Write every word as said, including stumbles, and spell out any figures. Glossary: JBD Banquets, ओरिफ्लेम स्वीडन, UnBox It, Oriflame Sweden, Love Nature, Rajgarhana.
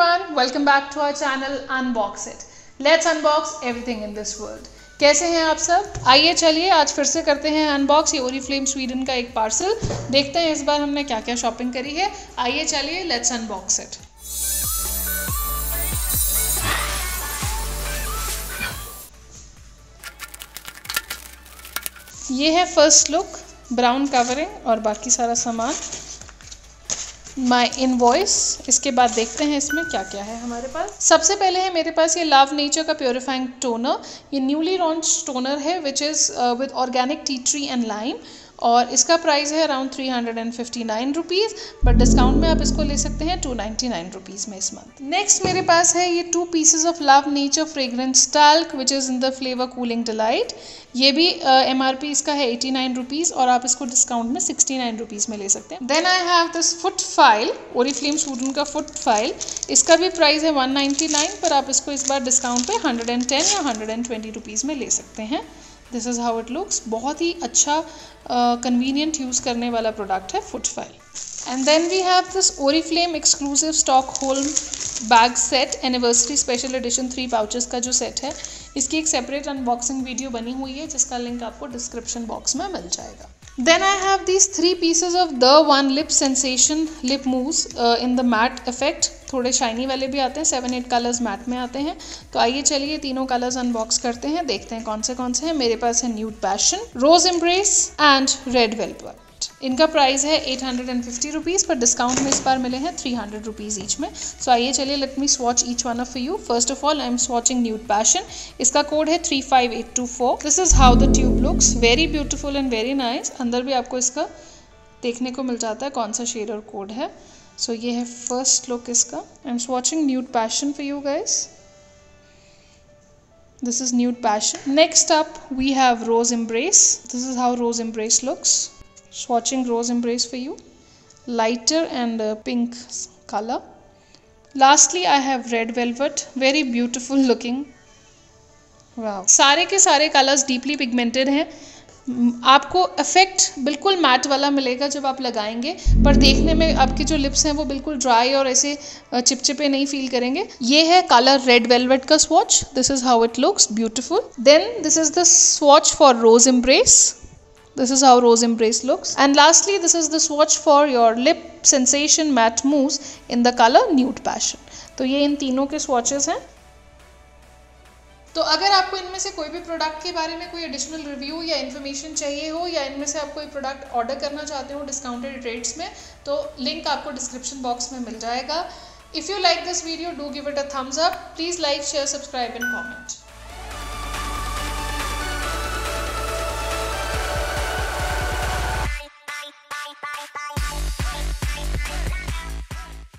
everyone, welcome back to our channel Unbox It. Let's unbox everything in this world. कैसे हैं आप सब? आइए चलिए आज फिर से करते हैं अनबॉक्स ये ओरिफ्लेम स्वीडन का एक पार्सल. देखते हैं इस बार हमने क्या क्या शॉपिंग करी है. आइए चलिए लेट्स अनबॉक्स इट. ये है फर्स्ट लुक, ब्राउन कवरिंग और बाकी सारा सामान. My invoice. इसके बाद देखते हैं इसमें क्या क्या है हमारे पास. सबसे पहले है मेरे पास ये लव नेचर का प्योरीफाइंग टोनर. ये न्यूली लॉन्च टोनर है which is with organic tea tree and lime. और इसका प्राइस है around three hundred and fifty nine rupees, but discount में आप इसको ले सकते हैं टू नाइन्टी नाइन रुपीज़ में इस मंथ. नेक्स्ट मेरे पास है ये two pieces of love nature fragrance talc which is in the flavour cooling delight. ये भी एम आर पी इसका है एटी नाइन रुपीज़ और आप इसको डिस्काउंट में सिक्सटी नाइन रुपीज़ में ले सकते हैं. Then I have this foot file, ओरिफ्लेम स्वीडन का फुट फाइल. इसका भी प्राइस है वन नाइन्टी नाइन पर आप इसको इस बार डिस्काउंट पे हंड्रेड एंड टेन या हंड्रेड एंड ट्वेंटी रुपीज़ में ले सकते हैं. This is how it looks. बहुत ही अच्छा कन्वीनियंट uh, यूज़ करने वाला प्रोडक्ट है foot file. And then we have this Oriflame exclusive Stockholm bag set anniversary special edition three pouches का जो सेट है. इसकी एक सेपरेट अनबॉक्सिंग वीडियो बनी हुई है जिसका लिंक आपको डिस्क्रिप्शन बॉक्स में मिल जाएगा. Then I have these three pieces of the one lip sensation lip mousse uh, in the matte effect. थोड़े शाइनी वाले भी आते हैं, सेवन एट कलर्स मैट में आते हैं. तो आइए चलिए तीनों कलर्स अनबॉक्स करते हैं, देखते हैं कौन से कौन से हैं. मेरे पास है nude passion, rose embrace and red velvet. इनका प्राइस है eight hundred and fifty rupees पर डिस्काउंट में इस बार मिले हैं थ्री हंड्रेड रुपीज़ ईच में. सो आइए चलिए let me swatch each one of you. First of all I am swatching nude passion. इसका कोड है three five eight two four. This is how the tube looks. Very beautiful and very nice. अंदर भी आपको इसका देखने को मिल जाता है कौन सा शेड और कोड है. सो so ये है फर्स्ट लुक इसका. I am swatching nude passion for you guys. This is nude passion. Next up we have rose embrace. This is how rose embrace looks. Swatching rose embrace for you, lighter and uh, pink color. Lastly, I have red velvet, very beautiful looking. Wow. सारे के सारे colors deeply pigmented हैं. आपको effect बिल्कुल mat वाला मिलेगा जब आप लगाएंगे, पर देखने में आपके जो लिप्स हैं वो बिल्कुल ड्राई और ऐसे चिपचिपे नहीं फील करेंगे. ये है कलर रेड वेलवेट का swatch. This is how it looks, beautiful. Then this is the swatch for rose embrace. This is how rose embrace looks. And lastly, this is the swatch for your lip sensation matte mousse in the color nude passion. तो ये इन तीनों के swatches हैं. तो अगर आपको इनमें से कोई भी प्रोडक्ट के बारे में कोई एडिशनल रिव्यू या इन्फॉर्मेशन चाहिए हो, या इनमें से आप कोई प्रोडक्ट ऑर्डर करना चाहते हो डिस्काउंटेड रेट्स में, तो लिंक आपको डिस्क्रिप्शन बॉक्स में मिल जाएगा. If you you like this video, do give it a thumbs up. Please like, share, subscribe and comment.